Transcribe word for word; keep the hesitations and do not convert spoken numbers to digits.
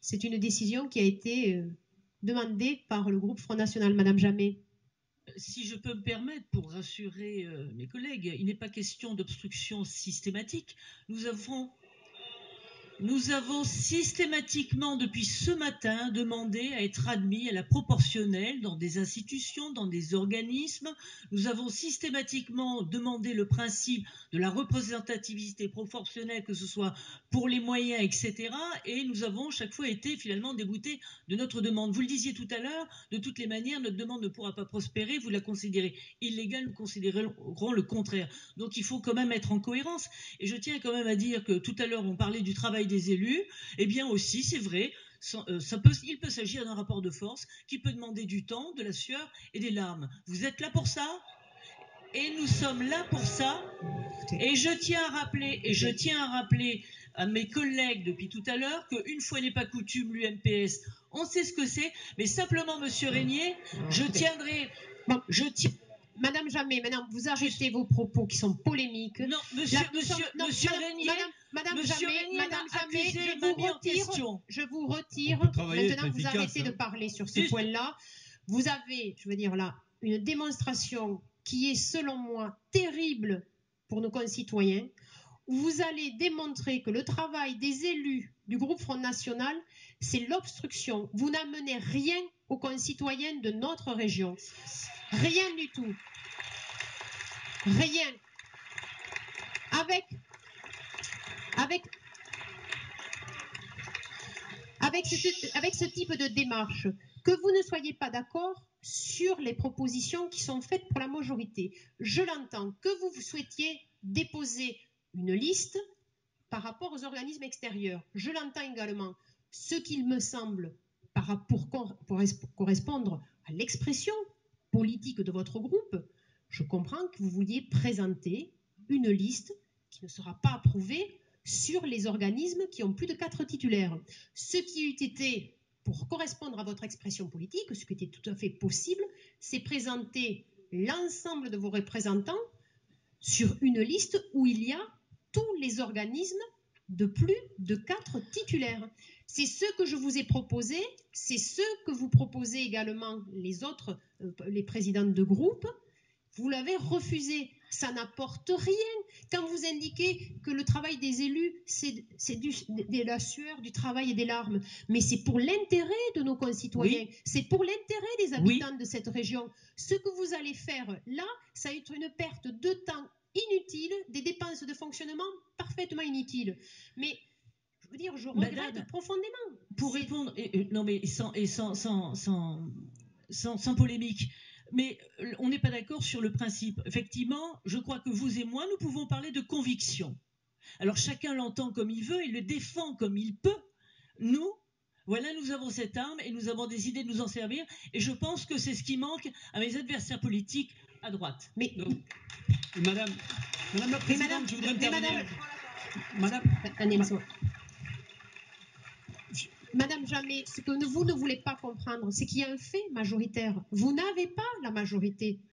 C'est une décision qui a été euh, demandée par le groupe Front National. Madame Jamet. Si je peux me permettre, pour rassurer euh, mes collègues, il n'est pas question d'obstruction systématique. Nous avons, nous avons systématiquement, depuis ce matin, demandé à être admis à la proportionnelle dans des institutions, dans des organismes. Nous avons systématiquement demandé le principe de la représentativité proportionnelle, que ce soit pour les moyens, et cetera. Et nous avons chaque fois été finalement déboutés de notre demande. Vous le disiez tout à l'heure, de toutes les manières, notre demande ne pourra pas prospérer. Vous la considérez illégale, nous considérerons le contraire. Donc il faut quand même être en cohérence. Et je tiens quand même à dire que tout à l'heure, on parlait du travail des élus. Eh bien aussi, c'est vrai, ça peut, il peut s'agir d'un rapport de force qui peut demander du temps, de la sueur et des larmes. Vous êtes là pour ça ? Et nous sommes là pour ça. Et je tiens à rappeler, et je tiens à rappeler à mes collègues depuis tout à l'heure qu'une fois n'est pas coutume, l'U M P S, on sait ce que c'est. Mais simplement, Monsieur Régnier, je tiendrai, je tiens. Madame Jamet, maintenant, vous arrêtez vos propos qui sont polémiques. Non, monsieur, la, monsieur, sommes, non, monsieur madame, Régnier, madame, madame monsieur Jamet, Régnier madame Jamet, je vous retire, je vous retire. Maintenant, vous efficace, arrêtez hein. de parler sur ce point-là. Vous avez, je veux dire là, une démonstration qui est, selon moi, terrible pour nos concitoyens. Vous allez démontrer que le travail des élus du groupe Front National, c'est l'obstruction. Vous n'amenez rien aux concitoyens de notre région. Rien du tout. Rien. Avec, avec, avec, ce, avec ce type de démarche, que vous ne soyez pas d'accord sur les propositions qui sont faites pour la majorité. Je l'entends, que vous, vous souhaitiez déposer une liste par rapport aux organismes extérieurs. Je l'entends également. Ce qu'il me semble, pour correspondre à l'expression politique de votre groupe, je comprends que vous vouliez présenter une liste qui ne sera pas approuvée sur les organismes qui ont plus de quatre titulaires. Ce qui eût été, pour correspondre à votre expression politique, ce qui était tout à fait possible, c'est présenter l'ensemble de vos représentants sur une liste où il y a tous les organismes de plus de quatre titulaires. C'est ce que je vous ai proposé, c'est ce que vous proposez également les autres, les présidents de groupe. Vous l'avez refusé. Ça n'apporte rien. Quand vous indiquez que le travail des élus, c'est de la sueur, du travail et des larmes, mais c'est pour l'intérêt de nos concitoyens, oui. C'est pour l'intérêt des habitants, oui, de cette région. Ce que vous allez faire là, ça va être une perte de temps inutile, des dépenses de fonctionnement parfaitement inutiles. Mais je veux dire, je regrette Madame, profondément. Pour répondre, et, et, non mais sans, et sans, sans, sans, sans, sans polémique, mais on n'est pas d'accord sur le principe. Effectivement, je crois que vous et moi, nous pouvons parler de conviction. Alors chacun l'entend comme il veut et le défend comme il peut. Nous, voilà, nous avons cette arme et nous avons décidé de nous en servir. Et je pense que c'est ce qui manque à mes adversaires politiques à droite. Mais donc, Madame, Madame la Présidente, Madame, je voudrais intervenir. Madame, Madame, Madame Jamet, ce que vous ne voulez pas comprendre, c'est qu'il y a un fait majoritaire. Vous n'avez pas la majorité.